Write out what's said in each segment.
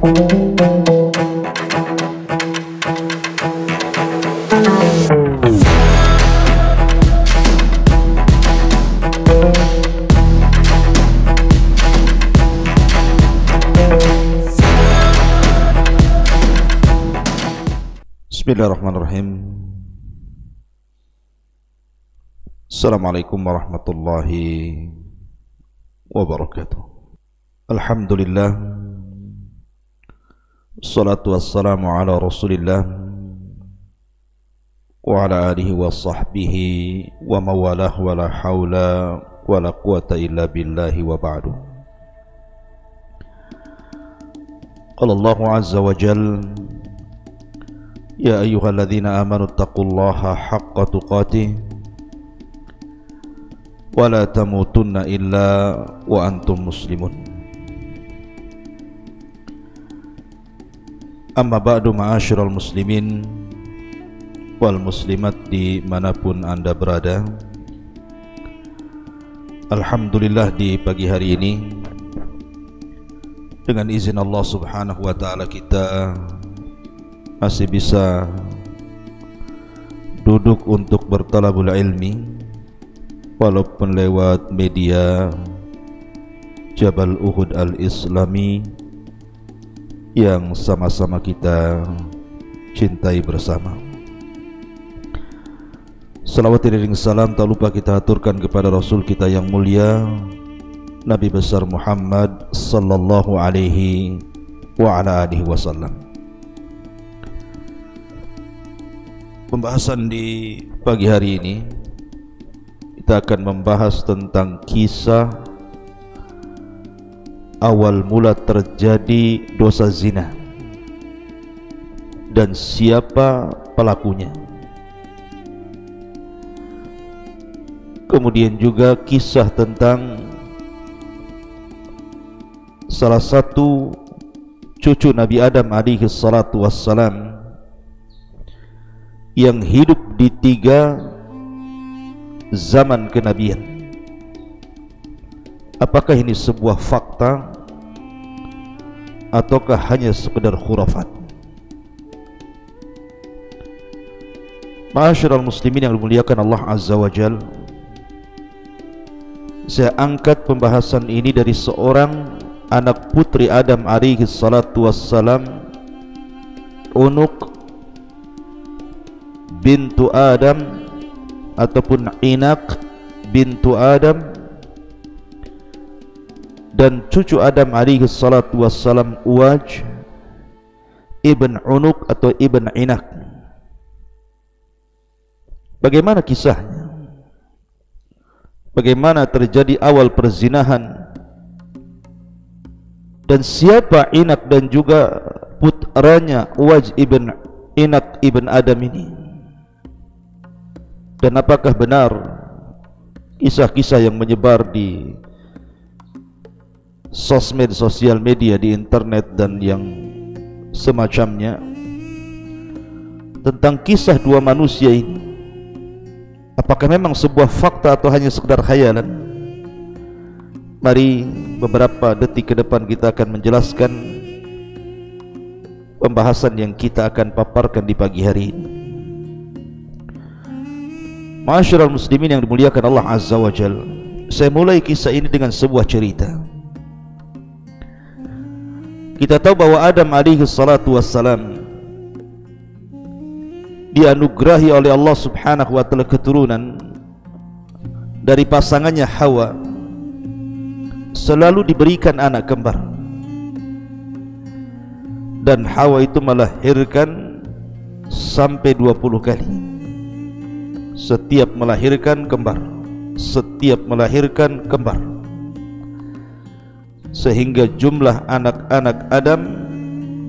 Bismillahirrahmanirrahim. Assalamualaikum warahmatullahi wabarakatuh. Alhamdulillah, wassalatu wassalamu ala rasulillah wa ala alihi wa sahbihi wa mawalah wa la hawla wa la quwata illa billahi wa ba'du. Qala Allahu azza wa jalla, يا أيها الذين آمنوا اتقوا الله حق تقاته ولا تموتن إلا وأنتم مسلمون. أما بعد معاشر المسلمين والمسلمات dimanapun Anda berada. Alhamdulillah, di pagi hari ini dengan izin Allah subhanahu wa ta'ala kita masih bisa duduk untuk bertalabul ilmi, walaupun lewat media Jabal Uhud Al-Islami yang sama-sama kita cintai bersama. Salawat dan salam tak lupa kita haturkan kepada Rasul kita yang mulia, Nabi besar Muhammad sallallahu alaihi wa ala alihi wasallam. Pembahasan di pagi hari ini kita akan membahas tentang kisah awal mula terjadi dosa zina dan siapa pelakunya. Kemudian juga kisah tentang salah satu cucu Nabi Adam alaihi salatu wassalam yang hidup di 3 zaman kenabian. Apakah ini sebuah fakta ataukah hanya sekedar khurafat? Ma'asyiral muslimin yang dimuliakan Allah azza wa jalla, saya angkat pembahasan ini dari seorang anak putri Adam alaihi salatu wassalam, Unuq bintu Adam ataupun Inaq bintu Adam, dan cucu Adam alaihi salatu wassalam Uwaj ibn Unuq atau ibn Inaq. Bagaimana kisahnya? Bagaimana terjadi awal perzinahan? Dan siapa Inaq dan juga putranya Uwaj ibn Inaq ibn Adam ini? Dan apakah benar kisah-kisah yang menyebar di sosmed, sosial media, di internet dan yang semacamnya tentang kisah 2 manusia ini? Apakah memang sebuah fakta atau hanya sekedar khayalan? Mari beberapa detik ke depan kita akan menjelaskan pembahasan yang kita akan paparkan di pagi hari ini. Ma'asyiral muslimin yang dimuliakan Allah azza wa jalla, saya mulai kisah ini dengan sebuah cerita. Kita tahu bahwa Adam alaihi salatu wassalam dianugerahi oleh Allah subhanahu wa ta'ala keturunan dari pasangannya Hawa, selalu diberikan anak kembar, dan Hawa itu melahirkan sampai 20 kali. Setiap melahirkan kembar, setiap melahirkan kembar, sehingga jumlah anak-anak Adam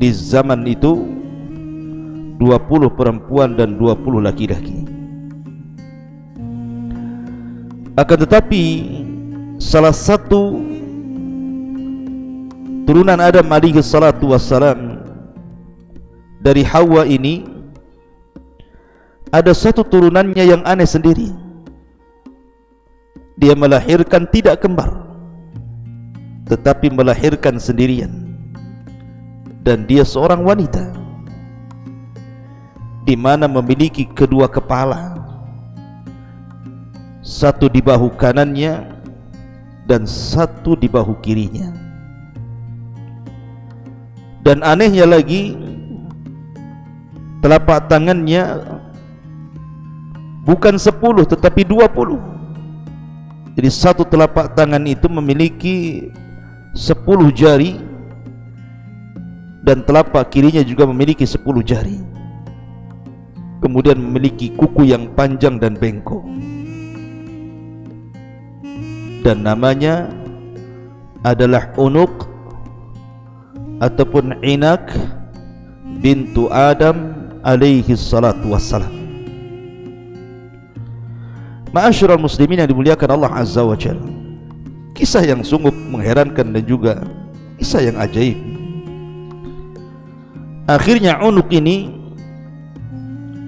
di zaman itu 20 perempuan dan 20 laki-laki. Akan tetapi salah satu turunan Adam alaihi salatu wassalam dari Hawa ini, ada satu turunannya yang aneh sendiri. Dia melahirkan tidak kembar, tetapi melahirkan sendirian. dan dia seorang wanita, di mana memiliki kedua kepala, satu di bahu kanannya dan satu di bahu kirinya. Dan anehnya lagi, telapak tangannya bukan 10 tetapi 20. Jadi satu telapak tangan itu memiliki 10 jari dan telapak kirinya juga memiliki 10 jari. Kemudian memiliki kuku yang panjang dan bengkok. Dan namanya adalah Unuq ataupun Inak bintu Adam alaihi salatu wassalam. Ma'asyiral muslimin yang dimuliakan Allah Azza wa Jalla, kisah yang sungguh mengherankan dan juga kisah yang ajaib. Akhirnya Unuq ini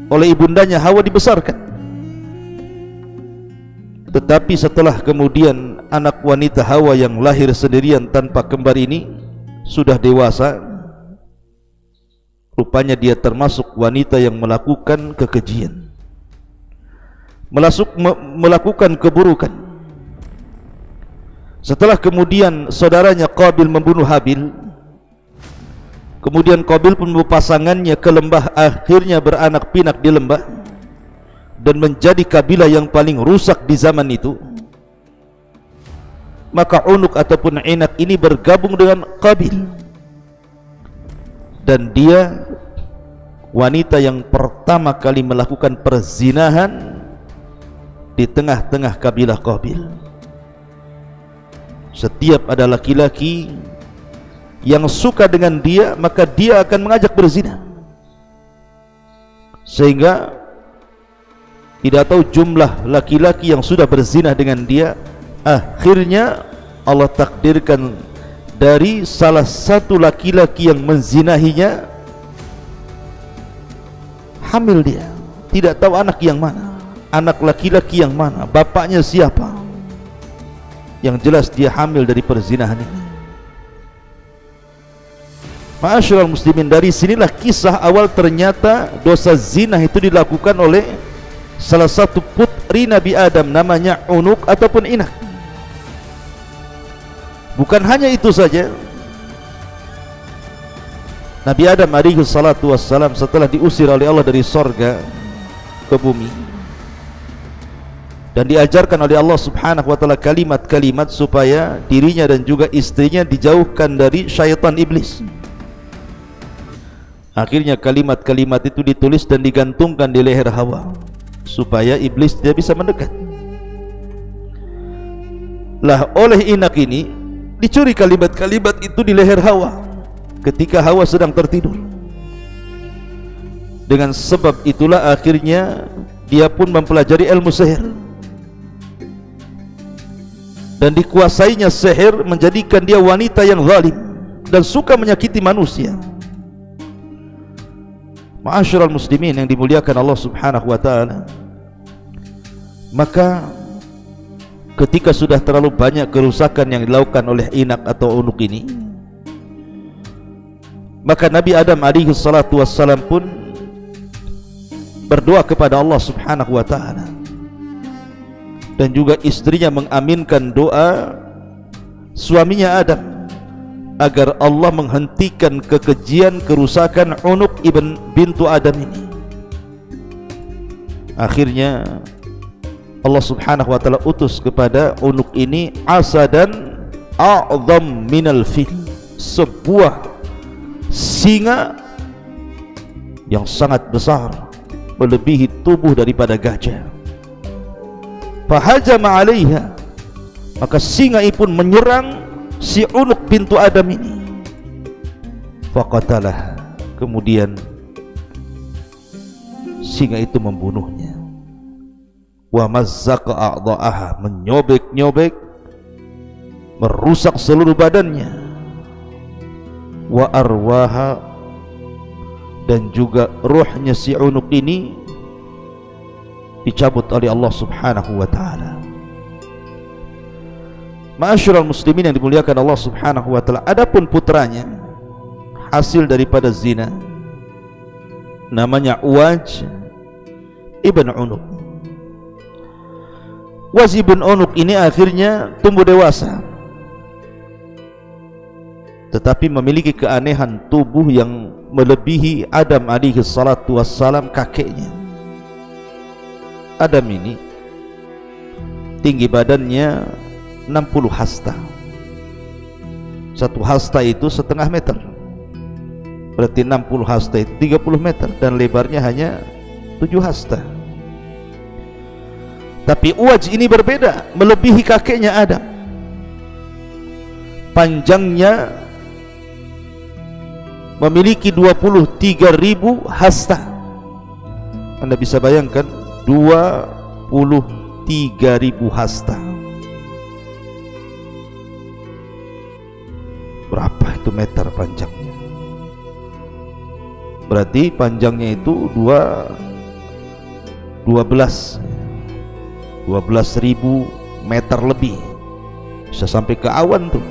oleh ibundanya Hawa dibesarkan, tetapi setelah kemudian anak wanita Hawa yang lahir sendirian tanpa kembar ini sudah dewasa, rupanya dia termasuk wanita yang melakukan kekejian, melakukan keburukan. Setelah kemudian saudaranya Qabil membunuh Habil, kemudian Qabil pun membawa pasangannya ke lembah, akhirnya beranak pinak di lembah dan menjadi kabilah yang paling rusak di zaman itu. Maka Unuq ataupun Inak ini bergabung dengan Qabil, dan dia wanita yang pertama kali melakukan perzinahan di tengah-tengah kabilah Qabil. Setiap ada laki-laki yang suka dengan dia, maka dia akan mengajak berzina. Sehingga tidak tahu jumlah laki-laki yang sudah berzina dengan dia. Akhirnya Allah takdirkan dari salah satu laki-laki yang menzinahinya hamil dia. Tidak tahu anak yang mana, anak laki-laki yang mana, bapaknya siapa. Yang jelas dia hamil dari perzinahan ini. Ma'asyiral muslimin, dari sinilah kisah awal ternyata dosa zina itu dilakukan oleh salah satu putri Nabi Adam, namanya Unuq ataupun Inak. Bukan hanya itu saja, Nabi Adam alaihi salatu wassalam setelah diusir oleh Allah dari sorga ke bumi, dan diajarkan oleh Allah subhanahu wa ta'ala kalimat-kalimat supaya dirinya dan juga istrinya dijauhkan dari syaitan iblis. Akhirnya kalimat-kalimat itu ditulis dan digantungkan di leher Hawa supaya iblis tidak bisa mendekat. Lah oleh Inak ini dicuri kalimat-kalimat itu di leher Hawa ketika Hawa sedang tertidur. Dengan sebab itulah akhirnya dia pun mempelajari ilmu sihir, dan dikuasainya sihir menjadikan dia wanita yang zalim dan suka menyakiti manusia. Ma'asyiral muslimin yang dimuliakan Allah subhanahu wa ta'ala, maka ketika sudah terlalu banyak kerusakan yang dilakukan oleh Inak atau Unuq ini, maka Nabi Adam alaihi salatu wassalam pun berdoa kepada Allah subhanahu wa ta'ala, dan juga istrinya mengaminkan doa suaminya Adam agar Allah menghentikan kekejian, kerusakan Unuq bintu Adam ini. Akhirnya Allah subhanahu wa ta'ala utus kepada Unuq ini asadan a'zam minal fil, sebuah singa yang sangat besar melebihi tubuh daripada gajah. Fahajama alaiha, maka singa pun menyerang si Unuq bintu Adam ini. Faqatalah, kemudian singa itu membunuhnya. Wa mazzaqa a'dha'aha, menyobek-nyobek, merusak seluruh badannya. Wa arwaha, dan juga ruhnya si Unuq ini dicabut oleh Allah subhanahu wa ta'ala. Ma'asyiral muslimin yang dimuliakan Allah subhanahu wa ta'ala, adapun putranya hasil daripada zina, namanya Uwaj ibn Unuq. Uwaj ibn Unuq ini akhirnya tumbuh dewasa, tetapi memiliki keanehan tubuh yang melebihi Adam alaihi salatu wassalam, kakeknya. Adam ini tinggi badannya 60 hasta. Satu hasta itu setengah meter, berarti 60 hasta itu 30 meter dan lebarnya hanya 7 hasta. Tapi Uwaj ini berbeda, melebihi kakeknya Adam. Panjangnya memiliki 23.000 hasta. Anda bisa bayangkan 23.000 hasta. Berapa itu meter panjangnya? Berarti panjangnya itu 12.000 meter lebih. Bisa sampai ke awan tuh.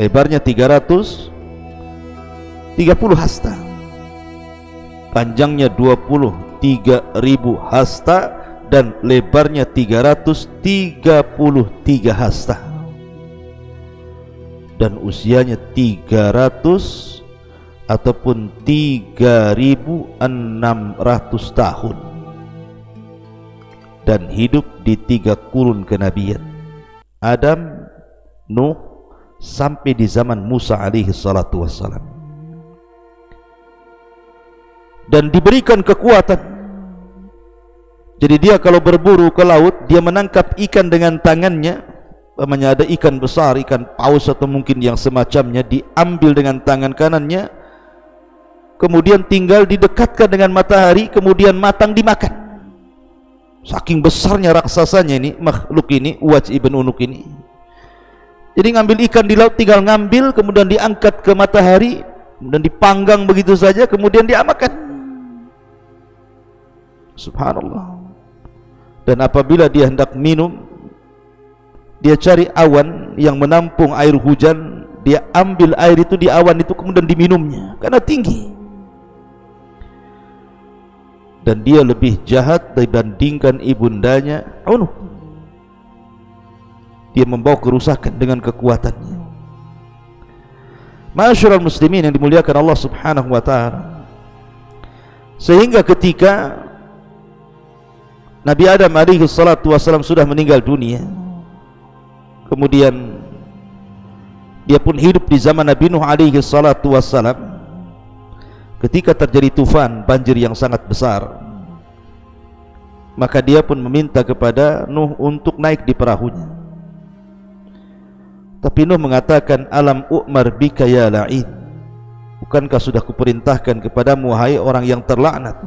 Lebarnya 330 hasta. Panjangnya 23.000 hasta dan lebarnya 333 hasta dan usianya 300 ataupun 3.600 tahun dan hidup di 3 kurun kenabian, Adam, Nuh, sampai di zaman Musa alaihi salatu wassalam, dan diberikan kekuatan. Jadi dia kalau berburu ke laut, dia menangkap ikan dengan tangannya. Namanya ada ikan besar, ikan paus atau mungkin yang semacamnya, diambil dengan tangan kanannya, kemudian tinggal didekatkan dengan matahari, kemudian matang dimakan. Saking besarnya raksasanya ini, makhluk ini, Uwaj ibn Unuq ini. Jadi ngambil ikan di laut, tinggal ngambil, kemudian diangkat ke matahari, kemudian dipanggang begitu saja, kemudian diamakan. Subhanallah. Dan apabila dia hendak minum, dia cari awan yang menampung air hujan, dia ambil air itu di awan itu, kemudian diminumnya karena tinggi. Dan dia lebih jahat dibandingkan ibundanya Unuq. Dia membawa kerusakan dengan kekuatannya. Ma'asyiral muslimin yang dimuliakan Allah subhanahu wa ta'ala, sehingga ketika Nabi Adam alaihi salatu wassalam sudah meninggal dunia, kemudian dia pun hidup di zaman Nabi Nuh alaihi salatu wassalam. Ketika terjadi tufan, banjir yang sangat besar, maka dia pun meminta kepada Nuh untuk naik di perahunya. Tapi Nuh mengatakan, alam u'mar bika ya la'in, bukankah sudah kuperintahkan kepadamu wahai orang yang terlaknat?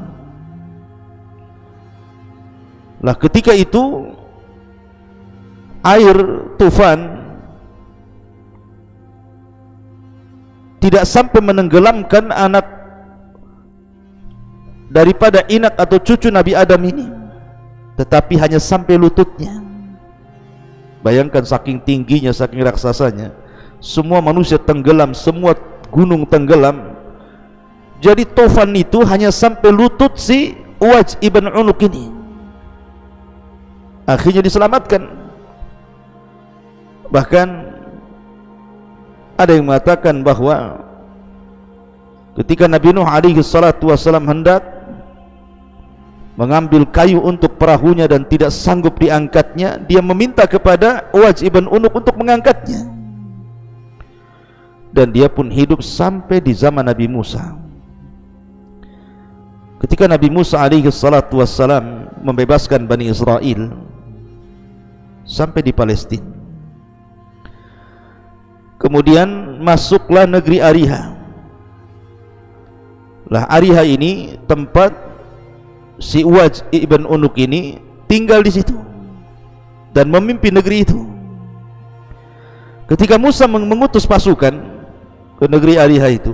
Lah ketika itu air tufan tidak sampai menenggelamkan anak daripada inak atau cucu Nabi Adam ini, tetapi hanya sampai lututnya. Bayangkan saking tingginya, saking raksasanya, semua manusia tenggelam, semua gunung tenggelam. Jadi tufan itu hanya sampai lutut si Uwaj ibn Unuq ini. Akhirnya diselamatkan. Bahkan ada yang mengatakan bahwa ketika Nabi Nuh alaihi salatu wassalam hendak mengambil kayu untuk perahunya dan tidak sanggup diangkatnya, dia meminta kepada Uwaj ibn Unuq untuk mengangkatnya. Dan dia pun hidup sampai di zaman Nabi Musa. Ketika Nabi Musa alaihi salatu wassalam membebaskan Bani Israel sampai di Palestina, kemudian masuklah negeri Ariha. Lah Ariha ini tempat si Uwaj ibn Unuq ini tinggal di situ dan memimpin negeri itu. Ketika Musa mengutus pasukan ke negeri Ariha itu,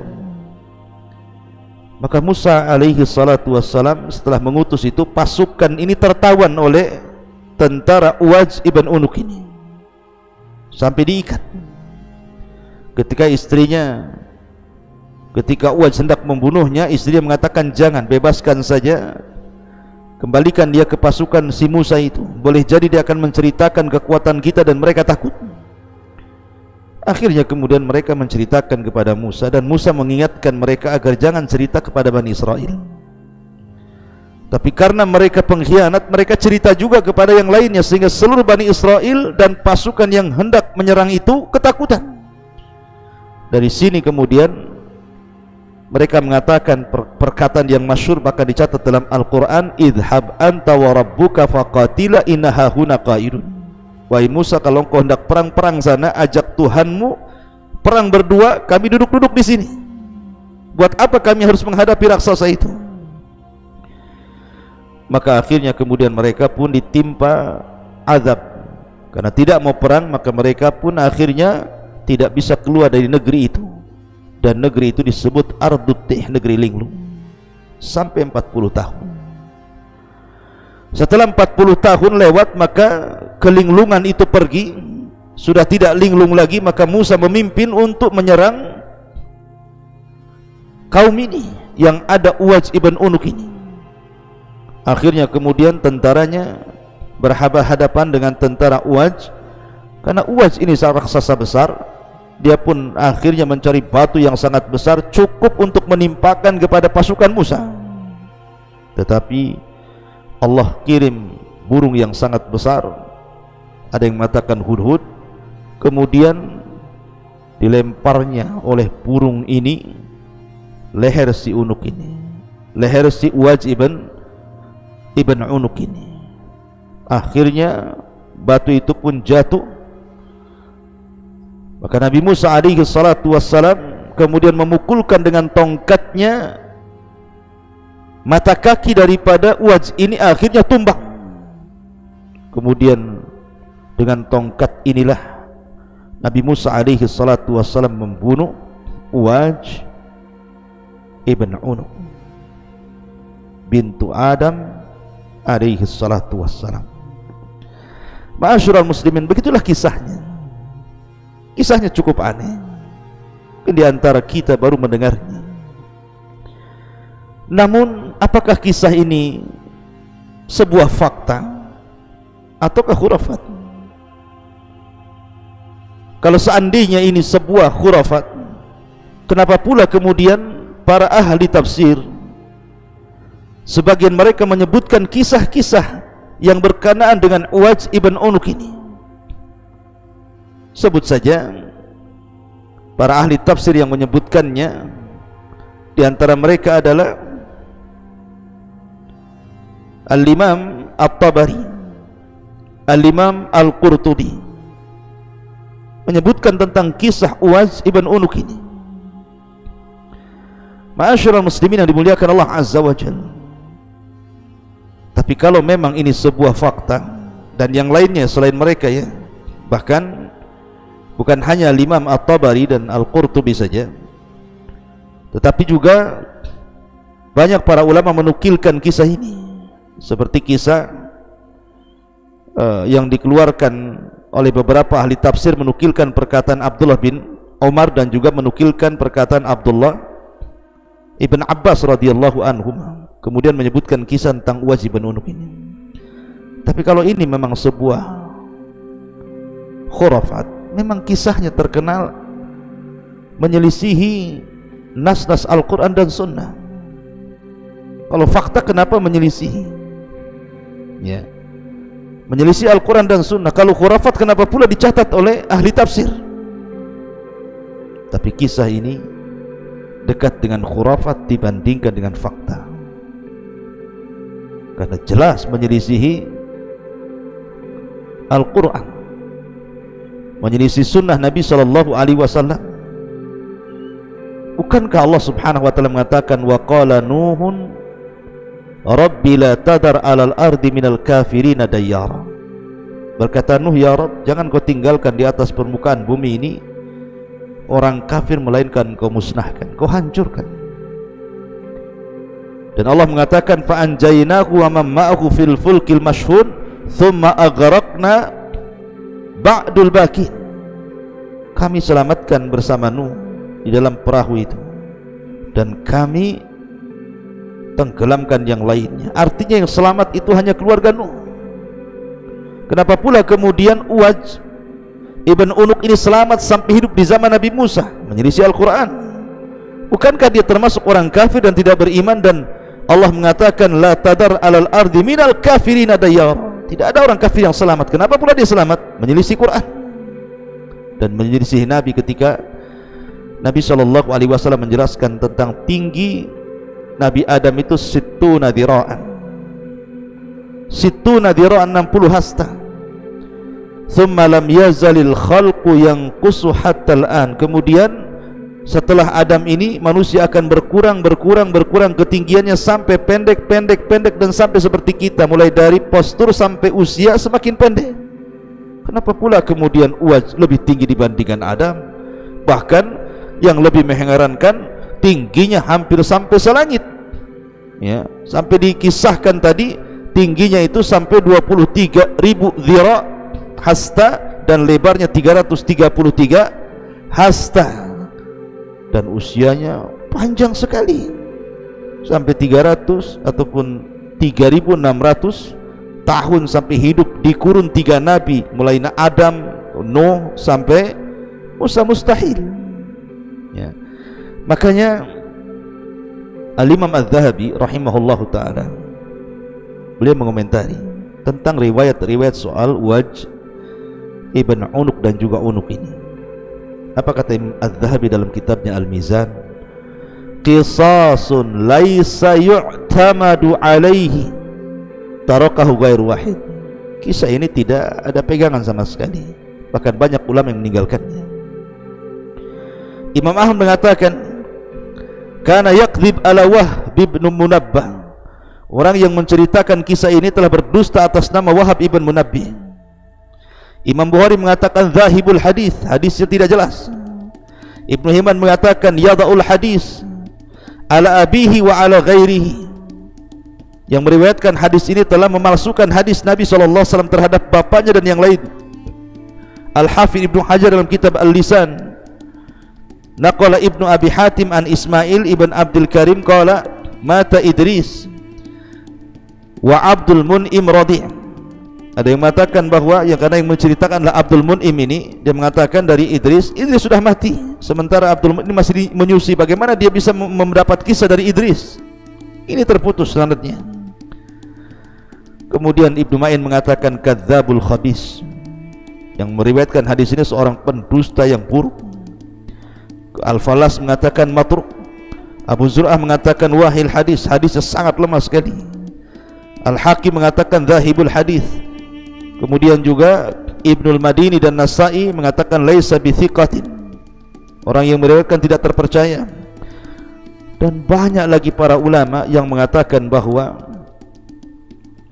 maka Musa alaihi salatu wassalam setelah mengutus itu, pasukan ini tertawan oleh tentara Uwaj ibn Unuq ini sampai diikat. Ketika istrinya Ketika Uwais hendak membunuhnya, istrinya mengatakan, "Jangan, bebaskan saja. Kembalikan dia ke pasukan si Musa itu. Boleh jadi dia akan menceritakan kekuatan kita dan mereka takut." Akhirnya kemudian mereka menceritakan kepada Musa, dan Musa mengingatkan mereka agar jangan cerita kepada Bani Israel. Tapi karena mereka pengkhianat, mereka cerita juga kepada yang lainnya, sehingga seluruh Bani Israel dan pasukan yang hendak menyerang itu ketakutan. Dari sini kemudian mereka mengatakan perkataan yang masyhur, bahkan dicatat dalam Al-Quran, "Idhab anta wa rabbuka faqatila innaha huna qaidun." Wahai Musa, kalau engkau hendak perang-perang sana, ajak Tuhanmu perang berdua, kami duduk-duduk di sini. Buat apa kami harus menghadapi raksasa itu? Maka akhirnya kemudian mereka pun ditimpa azab. Karena tidak mau perang, maka mereka pun akhirnya tidak bisa keluar dari negeri itu. Dan negeri itu disebut Ardutih, negeri linglung, sampai 40 tahun. Setelah 40 tahun lewat, maka kelinglungan itu pergi, sudah tidak linglung lagi. Maka Musa memimpin untuk menyerang kaum ini yang ada Uwais ibn Unuk ini. Akhirnya kemudian tentaranya berhadapan dengan tentara Uwais, karena Uwais ini seorang raksasa besar. Dia pun akhirnya mencari batu yang sangat besar, cukup untuk menimpakan kepada pasukan Musa. Tetapi Allah kirim burung yang sangat besar, ada yang mengatakan hudhud, kemudian dilemparnya oleh burung ini leher si Unuk ini, leher si Uwais ibn Unuk ini. Akhirnya batu itu pun jatuh. Maka Nabi Musa alaihi salatu wassalam kemudian memukulkan dengan tongkatnya mata kaki daripada Uwais ini, akhirnya tumbang. Kemudian dengan tongkat inilah Nabi Musa alaihi salatu wassalam membunuh Uwais ibn Unuk bintu Adam alaihi salatu wassalam. Ma'asyiral muslimin, begitulah kisahnya. Kisahnya cukup aneh, di antara kita baru mendengarnya. Namun apakah kisah ini sebuah fakta ataukah khurafat? Kalau seandainya ini sebuah khurafat, kenapa pula kemudian para ahli tafsir sebagian mereka menyebutkan kisah-kisah yang berkenaan dengan Uwais ibn Unuk ini? Sebut saja para ahli tafsir yang menyebutkannya, di antara mereka adalah Al-Imam At-Tabari, Al-Imam Al-Qurtubi, menyebutkan tentang kisah Uwais ibn Unuk ini. Ma'asyiral muslimin yang dimuliakan Allah Azza wa Jalla. Tapi kalau memang ini sebuah fakta, dan yang lainnya selain mereka ya, bahkan bukan hanya Imam At-Tabari dan Al-Qurtubi saja, tetapi juga banyak para ulama menukilkan kisah ini, seperti kisah yang dikeluarkan oleh beberapa ahli tafsir, menukilkan perkataan Abdullah bin Umar dan juga menukilkan perkataan Abdullah ibn Abbas radhiyallahu anhuma, kemudian menyebutkan kisah tentang Uwais ibn Unuk ini. Tapi kalau ini memang sebuah khurafat, memang kisahnya terkenal menyelisihi nas-nas Al-Quran dan Sunnah. Kalau fakta, kenapa menyelisihi? Ya, menyelisihi Al-Quran dan Sunnah. Kalau khurafat, kenapa pula dicatat oleh ahli tafsir? Tapi kisah ini dekat dengan khurafat dibandingkan dengan fakta, karena jelas menyelisihi Al-Quran, menyelisih sunnah Nabi sallallahu alaihi wasallam. Bukankah Allah Subhanahu wa taala mengatakan, "Wa qala Nuhun Rabbi la tadar 'alal ardi minal kafirin dayyara." Berkata Nuh, "Ya Rabb, jangan kau tinggalkan di atas permukaan bumi ini orang kafir, melainkan kau musnahkan, kau hancurkan." Dan Allah mengatakan, "Fa anjaynahu wa man ma'ahu fil fulkil mashhun, thumma aghraqna ba'dul baqi." Kami selamatkan bersama Nuh di dalam perahu itu, dan kami tenggelamkan yang lainnya. Artinya yang selamat itu hanya keluarga Nuh. Kenapa pula kemudian Uwaj Ibn Unuk ini selamat sampai hidup di zaman Nabi Musa? Menyelisih Al-Quran. Bukankah dia termasuk orang kafir dan tidak beriman, dan Allah mengatakan la tadar alal ardi minal kafirina dayyar, tidak ada orang kafir yang selamat. Kenapa pula dia selamat? Menyelisih Quran dan menyelisih Nabi ketika Nabi SAW menjelaskan tentang tinggi Nabi Adam itu sittuna dhira'an 60 hasta. Thumma lam yazalil khalqu yanqusu hatta al-an. Kemudian setelah Adam ini manusia akan berkurang ketinggiannya sampai pendek dan sampai seperti kita, mulai dari postur sampai usia semakin pendek. Kenapa pula kemudian Uwaj lebih tinggi dibandingkan Adam? Bahkan yang lebih mengherankan, tingginya hampir sampai selangit, ya, sampai dikisahkan tadi tingginya itu sampai 23.000 dhira hasta dan lebarnya 333 hasta, dan usianya panjang sekali sampai 300 ataupun 3.600 tahun, sampai hidup dikurung 3 nabi, mulai Adam, Nuh sampai Musa. Mustahil. Ya. Makanya Al-Imam Az-Zahabi rahimahullahu ta'ala beliau mengomentari tentang riwayat-riwayat soal Uwaj Ibn Unuk dan juga Unuk ini. Apa kata Imam Az-Zahabi dalam kitabnya Al-Mizan? Qisasun laisa yu'tamadu alaihi tarakahu ghairu wahid. Kisah ini tidak ada pegangan sama sekali, bahkan banyak ulama yang meninggalkannya. Imam Ahmad mengatakan kana yakdzib ala Wahb ibn Munabbah, orang yang menceritakan kisah ini telah berdusta atas nama Wahab ibn Munabbih. Imam Bukhari mengatakan zahibul hadis, hadisnya tidak jelas. Ibnu Hibban mengatakan yada'ul hadis ala abihi wa ala ghairihi, yang meriwayatkan hadis ini telah memalsukan hadis Nabi SAW terhadap bapaknya dan yang lain. Al-Hafidh Ibnu Hajar dalam kitab Al-Lisan, naqala Ibnu Abi Hatim an Ismail ibn Abdul Karim qala mata Idris wa Abdul Mun'im radhi'. Ada yang mengatakan bahwa yang karena yang menceritakanlah Abdul Mun'im ini, dia mengatakan dari Idris sudah mati, sementara Abdul Mun'im masih menyusui. Bagaimana dia bisa mendapat kisah dari Idris? Ini terputus sanadnya. Kemudian Ibnu Ma'in mengatakan kadzabul khabis, yang meriwayatkan hadis ini seorang pendusta yang buruk. Al-Falas mengatakan matruk. Abu Zur'ah mengatakan wahil hadis, hadisnya sangat lemah sekali. Al-Hakim mengatakan zahibul hadis. Kemudian juga Ibnul Madini dan Nasa'i mengatakan laisa bithiqatin, orang yang meriwayatkan tidak terpercaya. Dan banyak lagi para ulama yang mengatakan bahwa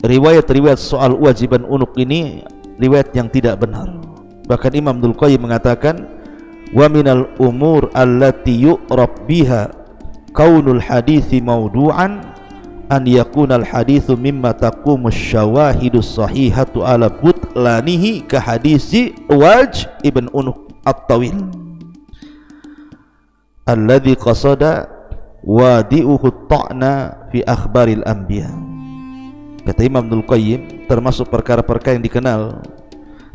riwayat-riwayat soal Uwaj bin Unuk ini riwayat yang tidak benar. Bahkan Imam Ibnul Qayyim mengatakan wa minal umur allati yu'rab biha kaunul hadithi maudu'an an yakunal hadithu mimma taqumus syawahidus sahihatu ala butlanihi ka hadisi Uwaj ibn Unuk at-Tawil alladhi qasada wadi'uhu ta'na fi akhbaril anbiya. Kata Imam Ibnul Qayyim, termasuk perkara-perkara yang dikenal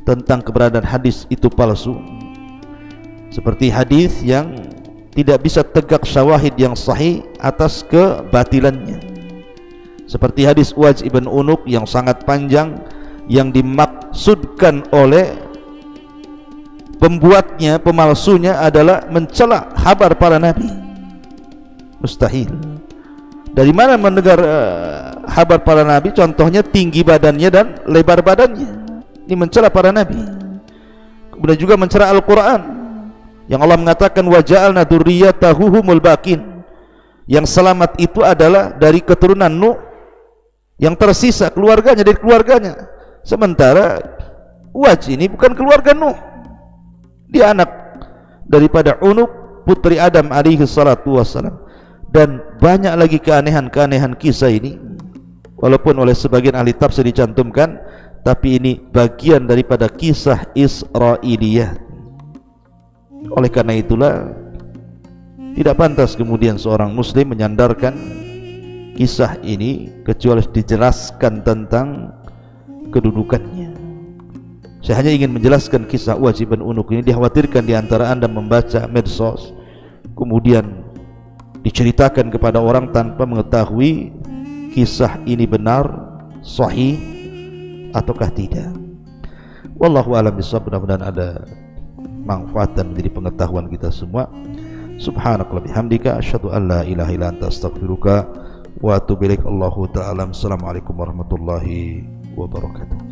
tentang keberadaan hadis itu palsu, seperti hadis yang tidak bisa tegak syawahid yang sahih atas kebatilannya, seperti hadis Uwaj ibn Unuk yang sangat panjang, yang dimaksudkan oleh pembuatnya, pemalsunya adalah mencela kabar para nabi. Mustahil. Dari mana mendengar kabar para nabi? Contohnya tinggi badannya dan lebar badannya, ini mencela para nabi. Kemudian juga mencela Al-Quran, yang Allah mengatakan waja'alna dzurriyyatahuhumul bakin, yang selamat itu adalah dari keturunan Nuh, yang tersisa keluarganya dari keluarganya. Sementara Uwaj ini bukan keluarga Nuh, dia anak daripada Unuk, putri Adam alaihi salatu wassalam. Dan banyak lagi keanehan-keanehan kisah ini, walaupun oleh sebagian ahli tafsir dicantumkan, tapi ini bagian daripada kisah Israiliyah. Oleh karena itulah Tidak pantas kemudian seorang muslim menyandarkan kisah ini kecuali dijelaskan tentang kedudukannya. Saya hanya ingin menjelaskan kisah Uwais bin Unuq ini. Dikhawatirkan di antara Anda membaca medsos kemudian diceritakan kepada orang tanpa mengetahui kisah ini benar, sahih ataukah tidak. Wallahu a'lam bishawab. Mudah-mudahan ada manfaat dan menjadi pengetahuan kita semua. Subhanakallah bihamdika asyhadu an la ilaha illa anta astaghfiruka wa atubu ilaik. Allahu ta'ala. Assalamualaikum warahmatullahi wabarakatuh.